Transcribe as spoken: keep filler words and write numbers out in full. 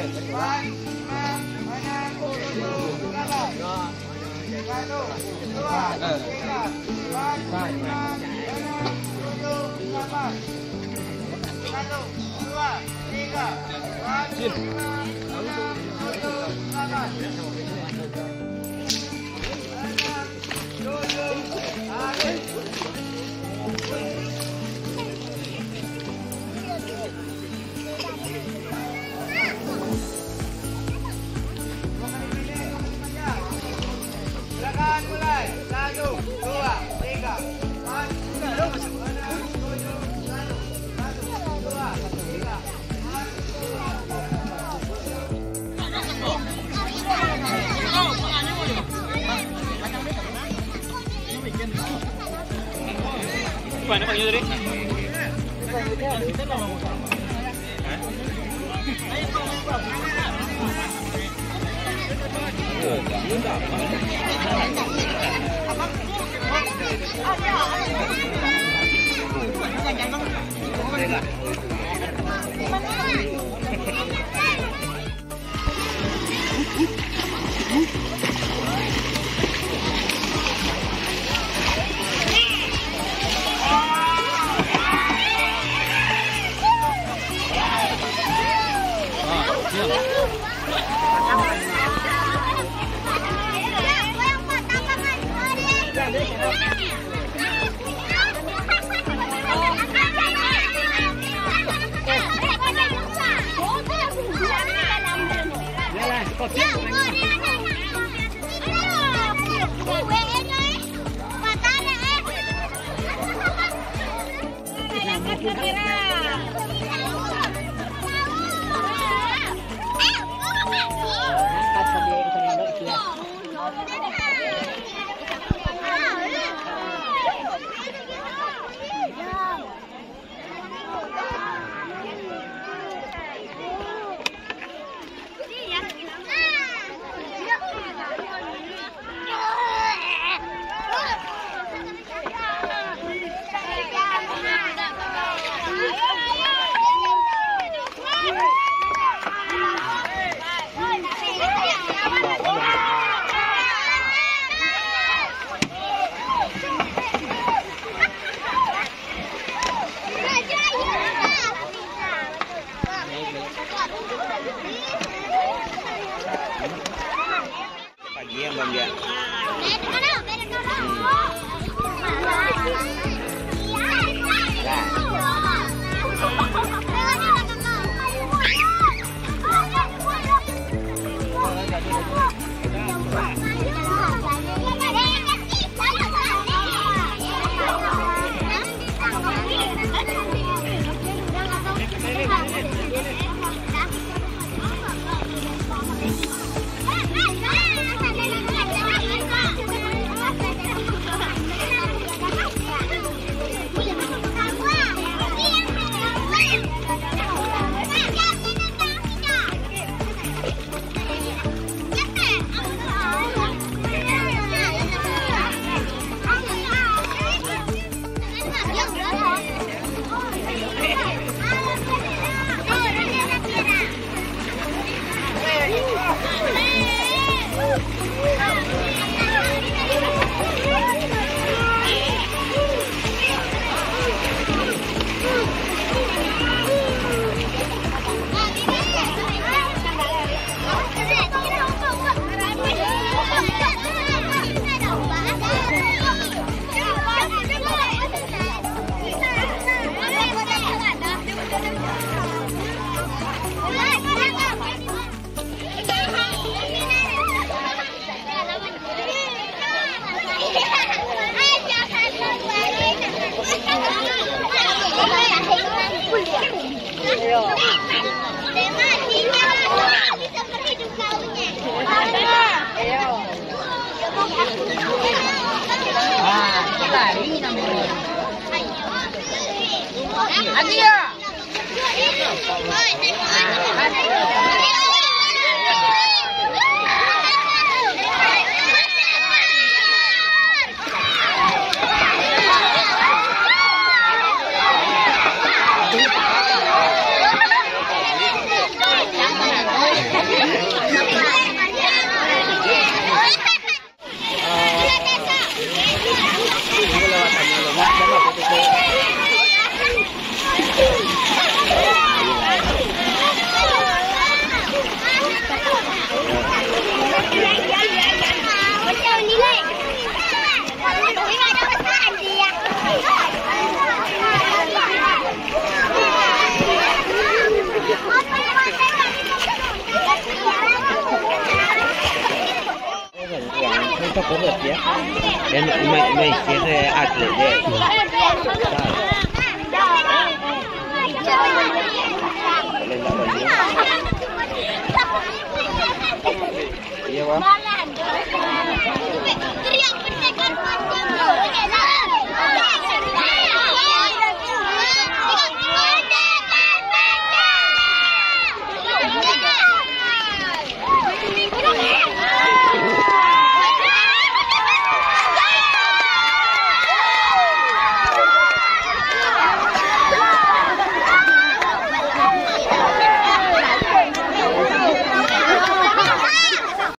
subscribe cho kênh Ghiền Mì Gõ để không bỏ lỡ những video hấp dẫn. 它不是鞋，连买买鞋是二十的。嗯。